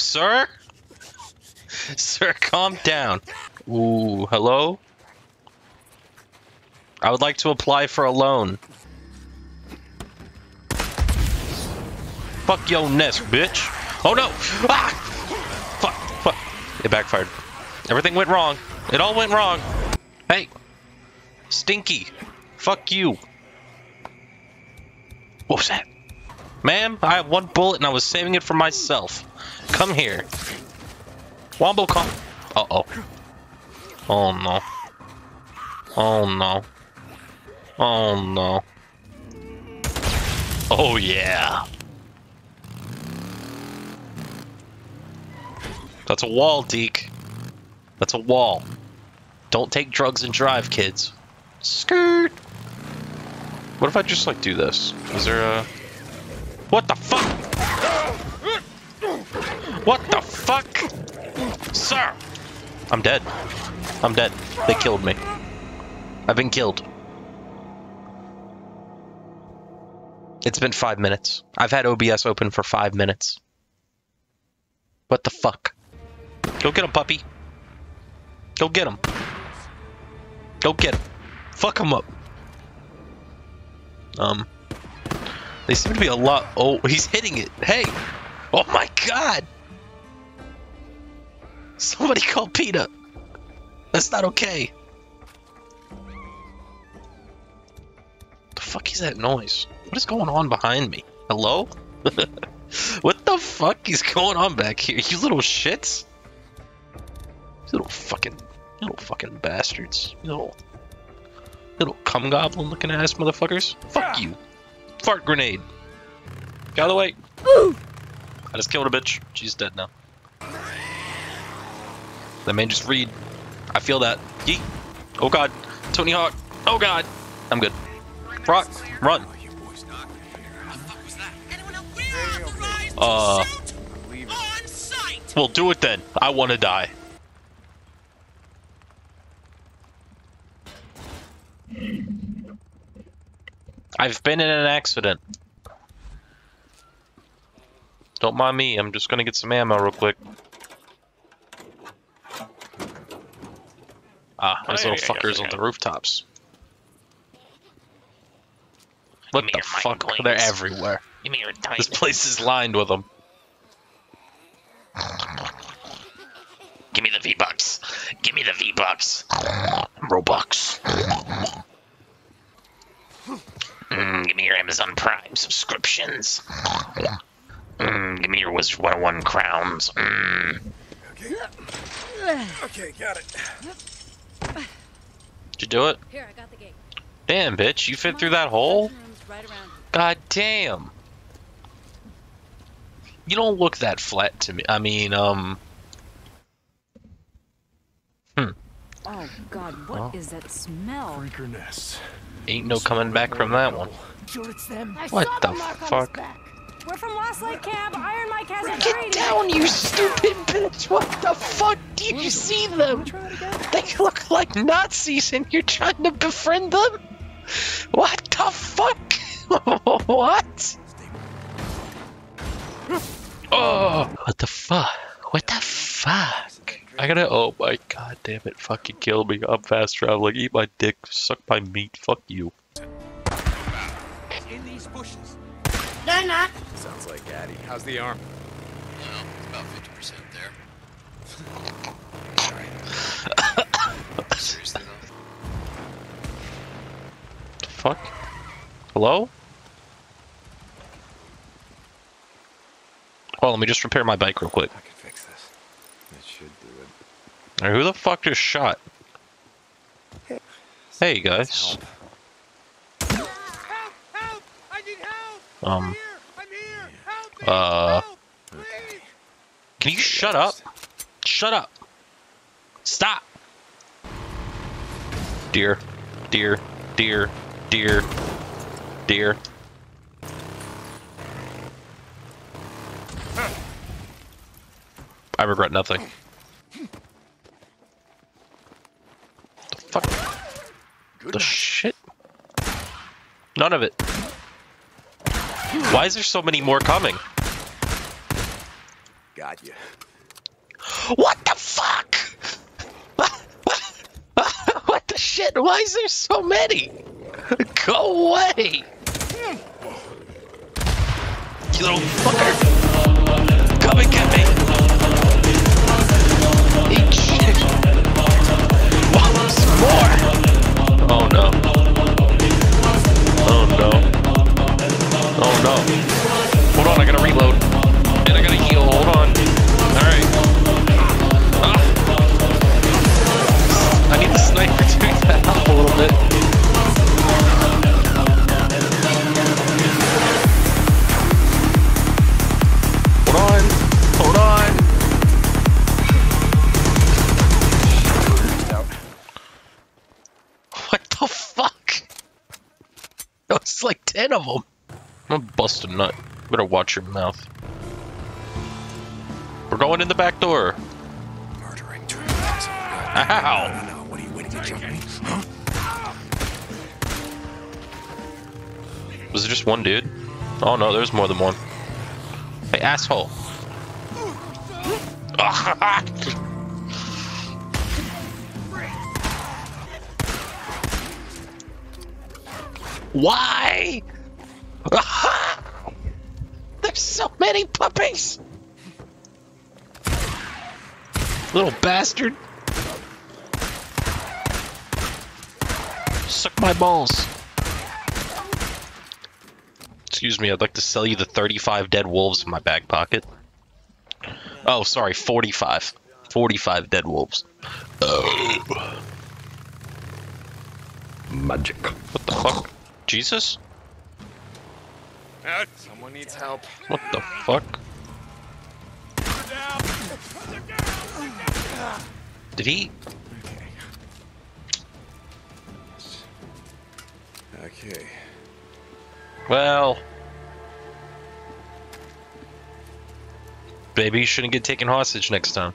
sir. Sir, calm down. Ooh, hello? I would like to apply for a loan. Fuck your nest, bitch. Oh no! Ah! Fuck, fuck. It backfired. Everything went wrong. It all went wrong. Hey. Stinky. Fuck you. What was that? Ma'am, I have one bullet and I was saving it for myself. Come here. Wombo con. Uh-oh. Oh no. Oh no. Oh no. Oh yeah. That's a wall, Deke. That's a wall. Don't take drugs and drive, kids. Skirt. What if I just like do this? Is there a... What the fuck? What the fuck? Sir! I'm dead. I'm dead. They killed me. I've been killed. It's been 5 minutes. I've had OBS open for 5 minutes. What the fuck? Go get him, puppy. Go get him. Go get him. Fuck him up. They seem to be a lot... Oh, he's hitting it. Hey. Oh my god. Somebody call PETA. That's not okay. The fuck is that noise? What is going on behind me? Hello? What the fuck is going on back here? You little shits. You little fucking bastards. You little cum goblin looking ass motherfuckers. Fuck you. Fart grenade. Get out of the way. Ooh. I just killed a bitch. She's dead now. That man just read. I feel that. Yeet. Oh god. Tony Hawk. Oh god. I'm good. Rock. Run. Well, do it then. I want to die. I've been in an accident. Don't mind me. I'm just gonna get some ammo real quick. Ah, those little fuckers on the rooftops. What the fuck? They're everywhere. This place is lined with them. Give me the V-Bucks. Give me the V-Bucks. Robux. Give me your Amazon Prime subscriptions. Give me your Wizard 101 crowns. Okay, got it. Did you do it? Here, I got the gate. Damn, bitch, you fit through that hole? God damn. You don't look that flat to me. I mean, Oh god, what is that smell? Freaker nest. Ain't no coming back from that one. What the fuck? We're from Lost Lake Camp. Iron Mike has a get down, you stupid bitch! What the fuck? Did you see them? They look like Nazis, and you're trying to befriend them? What the fuck? What? Oh! What the fuck? What the fuck? I gotta. Oh my god, damn it! Fucking kill me! I'm fast traveling. Eat my dick. Suck my meat. Fuck you. In these bushes. They're not. Sounds like Addy. How's the arm? No, it's about 50% there. Seriously though. Fuck. Hello? Well, let me just repair my bike real quick. I can fix this. It should do it. Alright, who the fuck just shot? Hey, guys. Help! Help! Help! I need help! I'm here! I'm here! Help me! Help! Please! Can you shut up? Shut up! Stop! Deer. Deer. Deer. Deer. Deer. I regret nothing. The fuck? The shit? None of it. Why is there so many more coming? got you. What the fuck? What the shit? Why is there so many? Go away! You little fucker! Come and get me! Eat shit! Want some more! Oh no. Oh no. Oh no. Hold on, I gotta reload. And I gotta heal, hold on. Alright. I need the sniper to take that up a little bit. Hold on. What the fuck? It's like 10 of them. I'm busting nut. Better watch your mouth. We're going in the back door. Murdering two. Ow! No, what are you waiting to jump me? Huh? Was it just one dude? Oh no, there's more than one. Hey, asshole. Why? There's so many puppies. Little bastard. Suck my balls. Excuse me, I'd like to sell you the 35 dead wolves in my back pocket. Oh, sorry, 45. 45 dead wolves. Oh. Magic. What the fuck? Jesus? Someone needs help. What the fuck? Did he? Okay. Well, baby, you shouldn't get taken hostage next time.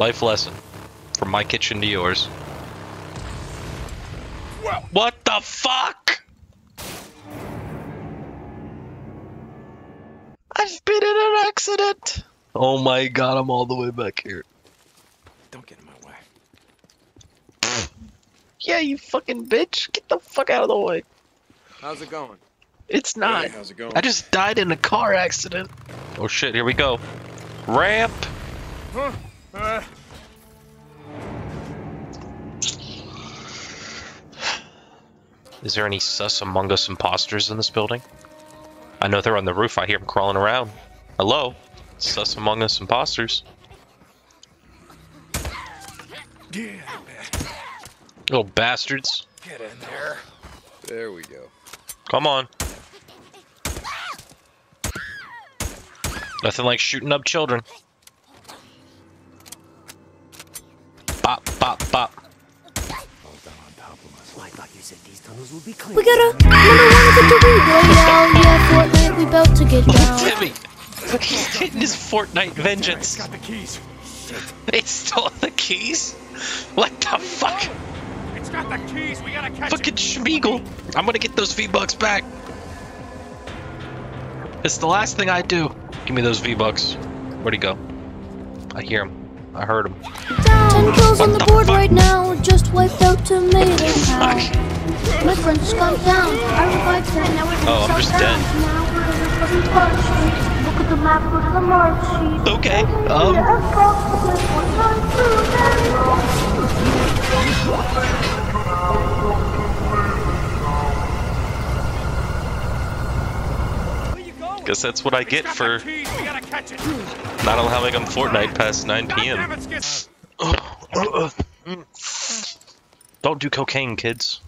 Life lesson from my kitchen to yours. Well, what the fuck? I've been in an accident. Oh my god, I'm all the way back here. Don't get in my way. Yeah, you fucking bitch. Get the fuck out of the way. How's it going? It's not. Hey, how's it going? I just died in a car accident. Oh shit, here we go. Ramp! Huh? Is there any sus Among Us imposters in this building? I know they're on the roof. I hear them crawling around. Hello? Sus Among Us imposters. Yeah, man. Little bastards. Get in there. There we go. Come on. Nothing like shooting up children. Bop, bop, bop. We got a number 1 victory. Fortnite, we about to get down. Timmy, he's getting his Fortnite vengeance. Got the keys. They stole the keys? What the fuck? It's got the keys. We gotta catch fucking Schmeagle. I'm gonna get those V-Bucks back. It's the last thing I do. Give me those V-Bucks. Where'd he go? I hear him. I heard him. 10 kills on the board right now. Just wiped out tomato now. My friend just gone down. I revived him. Oh, I'm just dead. Look at the map of the march sheet. Okay. Guess that's what I get for not allowing them Fortnite past 9 p.m. Don't do cocaine, kids.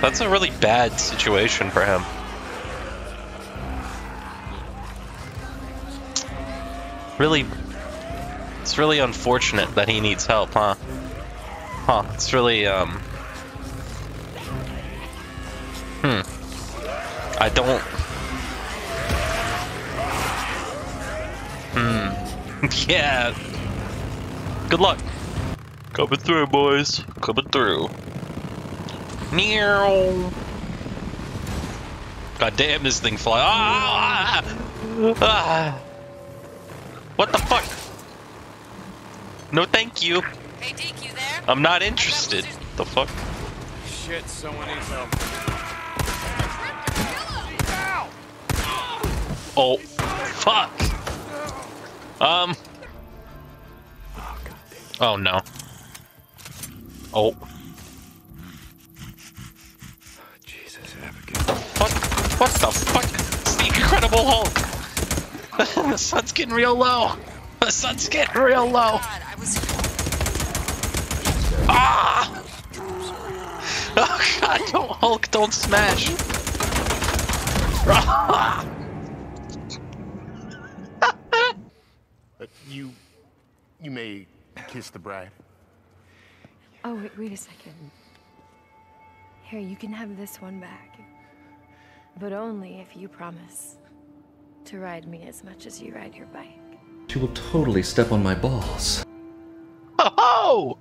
That's a really bad situation for him. Really, it's really unfortunate that he needs help, huh? Huh? It's really yeah. Good luck. Coming through, boys. Coming through. Meow. God damn, this thing fly. What the fuck? No, thank you. Hey, Deke, you there? I'm not interested. The fuck? Shit, someone needs help. Oh, fuck. Oh no. Oh. Jesus, advocate. What the fuck? It's the Incredible Hulk. The sun's getting real low. The sun's getting real low. God, I was... Ah! Oh God! Don't Hulk! Don't smash! You may kiss the bride. Oh, wait a second. Here, you can have this one back. But only if you promise to ride me as much as you ride your bike. She will totally step on my balls. Oh!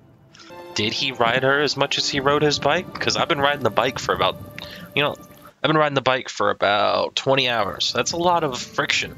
Did he ride her as much as he rode his bike? Because I've been riding the bike for about, I've been riding the bike for about 20 hours. That's a lot of friction.